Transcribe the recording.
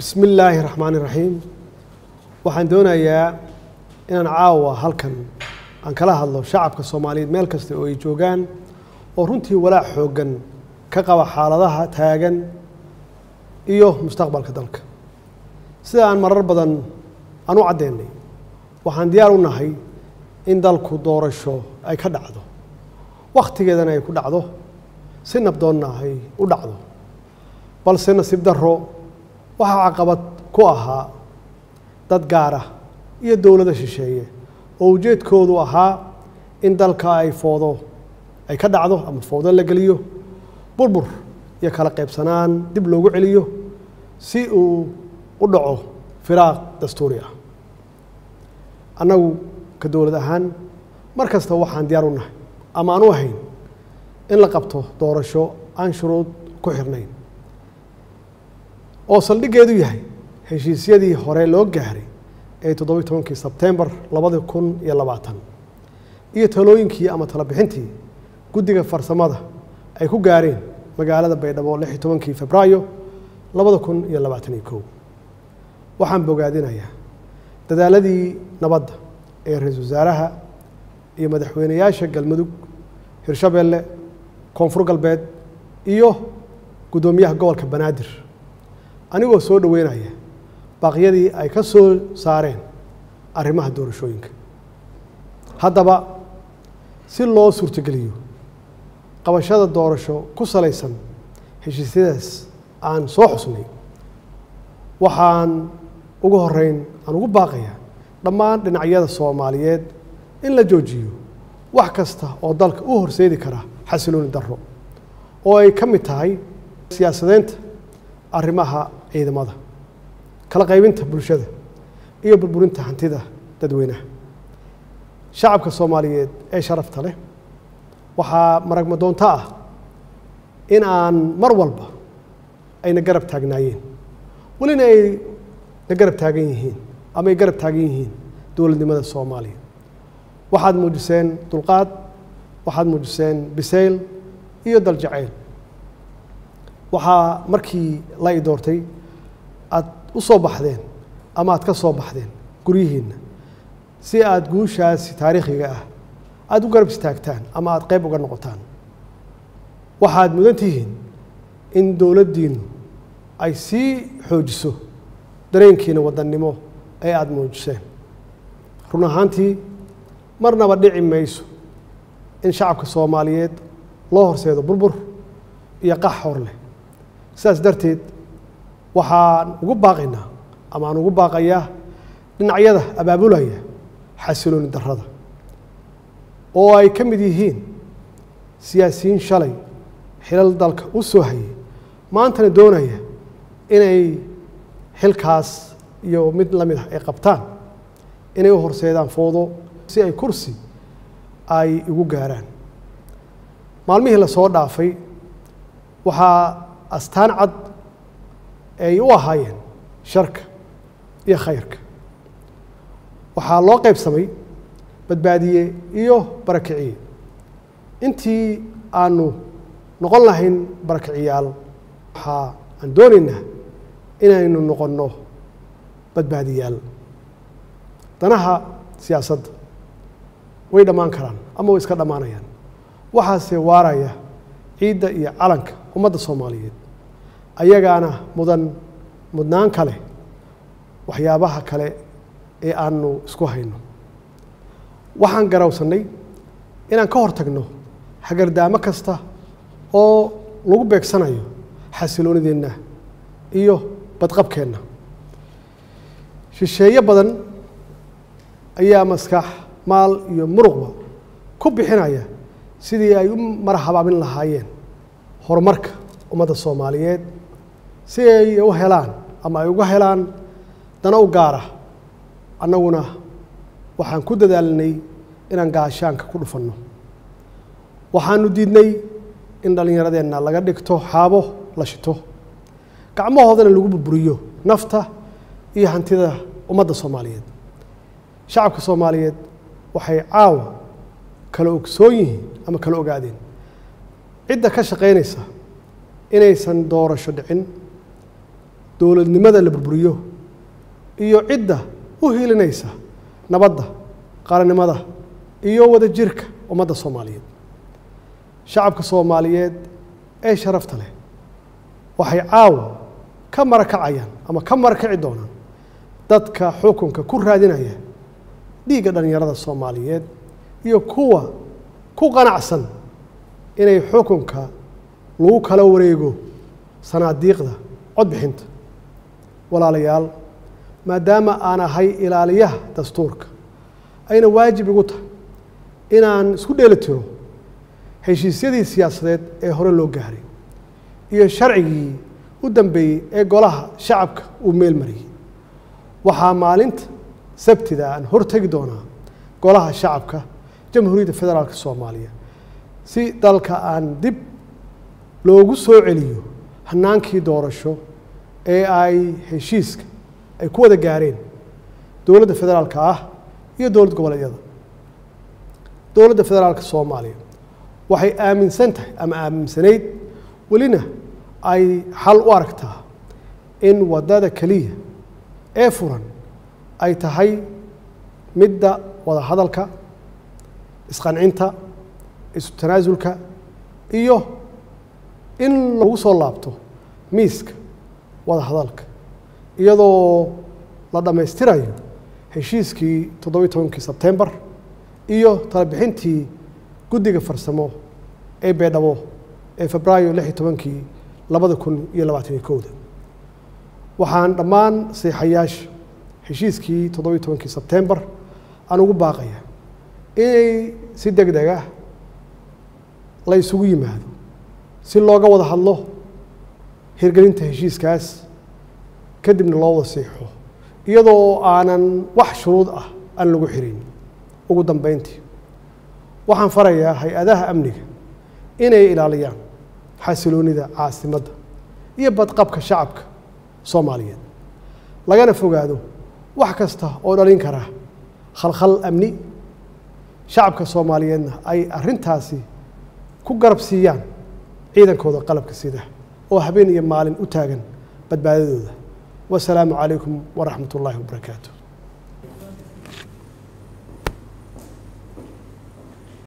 بسم الله الرحمن الرحيم waxaan doonayaa inaan caawa halkan aan kala hadlo shacabka Soomaaliyeed meel kasta oo ay joogan oo runtii walaac xoogan ka qaba xaaladaha taagan iyo mustaqbalka dalka sida aan marar badan aanu cadeynay waxaan diyaar u nahay in dalku doorasho ay ka dhacdo waqtigeedana ay ku dhacdo si nabdoon nahay u dhacdo balse nasiib darro waxa caqabad ku ahaa dad gaar ah iyo dawlada shisheeye oo ujeedkoodu ahaa in dalka ay foodo ay ka dhacdo ama foodo la galiyo burbur iyo kala qaybsanaan dib loogu celiyo si uu u dhaco firaaq dastuuri ah anagu ka dawlad ahaan markasta waxaan diyaar u nahay ama aanu ahayn in la qabto doorasho aan shuruud ku xirnayn oo saldhigeedu yahay heshiisyadii hore loo gaaray ee 17 September 2020 iyo talooyinkii ama talabixintii guddiga farsamada ay ku gaareen magaalada Baydhabo 16 Febraayo 2021 waxaan bogaadinayaa dadaaladii nabadda ee ra'iisul wasaaraha iyo madaxweynayaasha Galmudug Hirshabeelle Koonfur Galbeed iyo gudoomiyaha gobolka Banaadir anigoo soo dhaweynaya baqiyadii ay ka soo saareen arrimaha doorashooyinka haddaba si loo suurtageliyo qabashada doorasho ku salaysan heshiisyadaas aan soo xusnay waxaan ugu horeyn aan ugu baaqayaa dhammaan dhinacyada Soomaaliyeed in la joojiyo wax kasta oo dalka u horseedi kara xasilooni darro oo ay ka mid tahay siyaasadeynta arrimaha ciidamada kala qaybinta bulshada iyo burburinta hantida dadweynaha shacabka Soomaaliyeed ee sharafta leh waxa marag madoonta ah in aan mar walba ayna garab taagnaayeen walina ay garab taagan yihiin ama ay garab taagan yihiin dawladnimada Soomaaliya waxaad muujiseen dulqaad waxaad muujiseen biseyl iyo daljaceyl waxaa markii la ii doortay aad u soo baxdeen ama aad ka soo baxdeen guryihiina si aad guushaasi taariikhiga ah aad u garab istaagtaan ama aad qayb uga noqotaan waxaad mudan tihiin in dawladdiinu ay sii xoojiso dareenkiina wadannimo ee aad muujiseen run ahaantii marnaba dhici mayso in shacabka Soomaaliyeed loo horseedo burbur iyo qax hor leh saas darteed waxaan ugu baaqaynaa ama aan ugu baaqayaa dhinacyada abaabulaya xasilooni darrada oo ay ka mid yihiin siyaasiyiin shalay xilal dalka u soo hayay maantana doonaya inay xilkaas iyo mid la mid ah ay qabtaan inay u horseedaan foodo si ay kursi ay ugu gaaraan maalmihii la soo dhaafay waxaa astaan cad ay u ahaayeen sharka iyo khayrka waxaa loo qaybsamay badbaadiye iyo barakiciye intii aanu noqon lahayn barakiciyaal waxaa aan doonaynaa inaynu noqonno badbaadiyaal danaha siyaasadda way dhammaan karaan ama way iska dhammaanayaan waxaase waaraya ciidda iyo calanka ummadda Soomaaliyeed ayagaana mudnaan kale waxyaabaha kale ee aanu isku hayno waxaan garawsanay inaan ka hortagno hagardaamo kasta oo lagu beegsanayo xasiloonideena iyo badqabkeena shisheeye badan ayaa maskax maal iyo muruqba ku bixinaya sidii ay u marhabaabin lahaayeen horumarka ummadda Soomaaliyeed si ay u helaan ama ay uga helaan dana u gaar ah annaguna waxaan ku dadaalnay inaan gaashaanka ku dhufanno waxaanu diidnay in dhallinyaradeenna laga dhigto xaabo la shito gacmahoodana lagu burburiyo nafta iyo hantida ummadda Soomaaliyeed shacabka Soomaaliyeed waxay caawa kala ogsoon yihiin ama kala ogaadeen cidda ka shaqeynaysa inaysan doorasho dhicin dowladnimada la burburiyo iyo cidda u hiilinaysa nabadda qaranimada iyo wada jirka ummadda Soomaaliyeed shacabka Soomaaliyeed ee sharafta leh waxay caawa ka marakacayaan ama ka marakaci doonaan dadka xukunka ku raadinaya dhiiga dhalinyarada Soomaaliyeed iyo kuwa ku qanacsan inay xukunka lagu kala wareego sanaadiiqda codbixinta walaalayaal maadaama aan ahay ilaaliyaha dastuurka ayna waajib igu tahay inaan isku dheelitiro heshiisyadii siyaasadeed ee hore loo gaaray iyo sharcigii u dambeeyay ee golaha shacabka uu meel mariyay waxaa maalinta sabtida aan hortagi doonaa golaha shacabka jamhuuriyadda federaalka Soomaaliya si dalka aan dib loogu soo celiyo hanaankii doorasho ee ay heshiiska ay ku wada gaareen dowladda federaalka ah iyo dowlad goboleedyada dowladda federaalka Soomaaliya waxay aaminsan tahay ama aaminsanayd welina ay xal u aragtaa in wadada kaliya ee furan ay tahay midda wada hadalka isqancinta isu tanaasulka iyo in lagu soo laabto miiska wada hadalka iyadoo la dhamaystirayo heshiiskii 17 Sebtembar iyo talabixintii guddiga farsamo ee Beedhabo ee Febraayo 16 2022 waxaan dhammaan seexayaasha heshiiskii 17 Sebtembar aan ugu baaqayaa inay si degdeg ah la isugu yimaado si looga wada hadlo hirgelinta heshiiskaas kadibna loo wada seexo iyadoo aanan wax shuruud ah aan lagu xirin ugu dambeyntii waxaan farayaa hay-adaha amniga inay ilaaliyaan xasiloonida caasimadda iyo badqabka shacabka Soomaaliyeed lagana fogaado wax kasta oo dhalin kara khalkhal amni shacabka Soomaaliyeedna ay arrintaasi ku garab siiyaan ciidankooda qalabka sida oo habeen iyo maalin u taagan badbaadadooda والسلام عليكم ورحمة الله وبركاته